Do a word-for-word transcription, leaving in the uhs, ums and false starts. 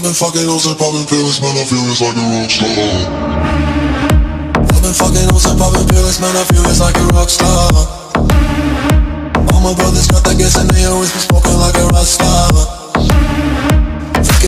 I've been fucking hoes and popping pills, man, I feel it's like a rockstar. I've been fucking hoes and popping pills, man, I feel it's like a rockstar. All my brothers got that gas and they always be smoking.